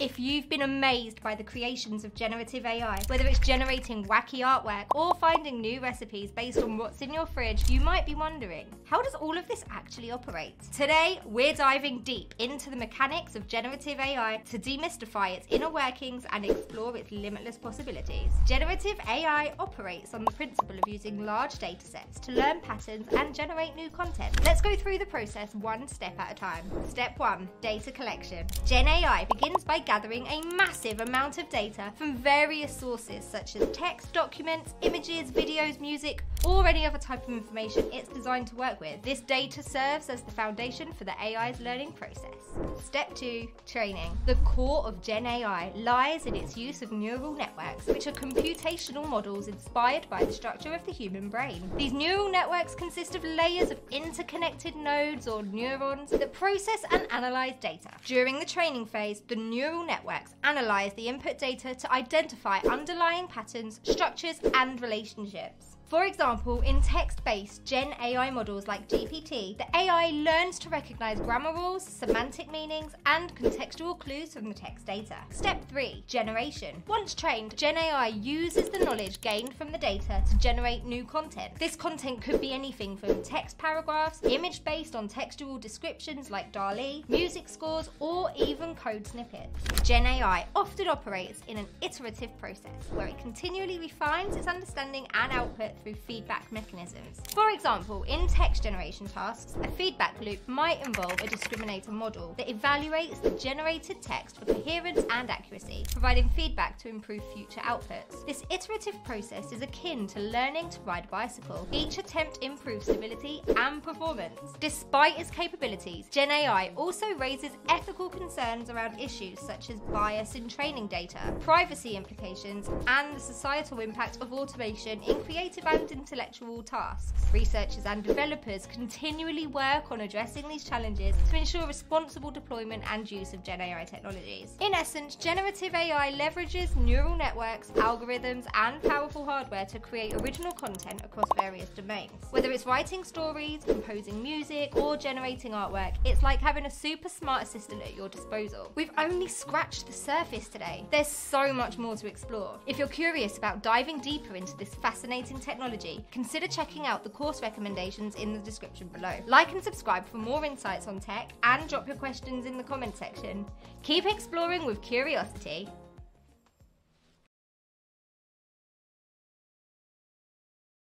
If you've been amazed by the creations of generative AI, whether it's generating wacky artwork or finding new recipes based on what's in your fridge, you might be wondering, how does all of this actually operate? Today, we're diving deep into the mechanics of generative AI to demystify its inner workings and explore its limitless possibilities. Generative AI operates on the principle of using large data sets to learn patterns and generate new content. Let's go through the process one step at a time. Step 1. Data collection. GenAI begins by gathering a massive amount of data from various sources such as text, documents, images, videos, music, or any other type of information it's designed to work with. This data serves as the foundation for the AI's learning process. Step 2. Training. The core of Gen AI lies in its use of neural networks, which are computational models inspired by the structure of the human brain. These neural networks consist of layers of interconnected nodes or neurons that process and analyze data. During the training phase, the neural networks analyze the input data to identify underlying patterns, structures, and relationships. For example, in text-based Gen AI models like GPT, the AI learns to recognize grammar rules, semantic meanings, and contextual clues from the text data. Step 3. Generation. Once trained, Gen AI uses the knowledge gained from the data to generate new content. This content could be anything from text paragraphs, image based on textual descriptions like DALL-E, music scores, or even code snippets. Gen AI often operates in an iterative process where it continually refines its understanding and output through feedback mechanisms. For example, in text generation tasks, a feedback loop might involve a discriminator model that evaluates the generated text for coherence and accuracy, providing feedback to improve future outputs. This iterative process is akin to learning to ride a bicycle. Each attempt improves stability and performance. Despite its capabilities, Gen AI also raises ethical concerns around issues such as bias in training data, privacy implications, and the societal impact of automation in creative and intellectual tasks. Researchers and developers continually work on addressing these challenges to ensure responsible deployment and use of Gen AI technologies. In essence, generative AI leverages neural networks, algorithms, and powerful hardware to create original content across various domains. Whether it's writing stories, composing music, or generating artwork, it's like having a super smart assistant at your disposal. We've only scratched the surface today. There's so much more to explore. If you're curious about diving deeper into this fascinating technology, consider checking out the course recommendations in the description below. Like and subscribe for more insights on tech, and drop your questions in the comment section. Keep exploring with curiosity.